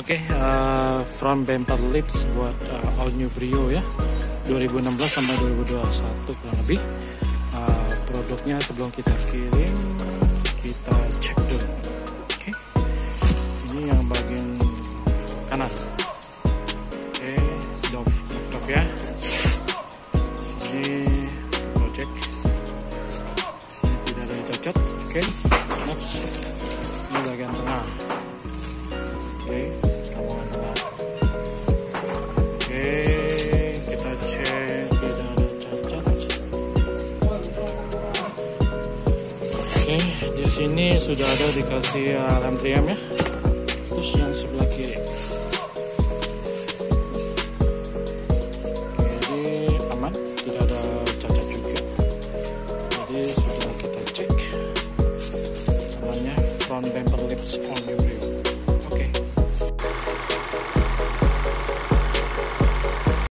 Front bumper lips buat All New Brio ya, 2016 sampai 2021 kurang lebih. Produknya sebelum kita kirim kita cek dulu. Oke. Ini yang bagian kanan. Oke, dop ya. Ini mau cek. Ini tidak ada cacat. Oke. Next. Ini bagian tengah. Oke. Di sini sudah ada dikasih lem 3M ya, terus yang sebelah kiri. Jadi aman, tidak ada cacat juga. Jadi sudah kita cek namanya front bumper lip spoiler.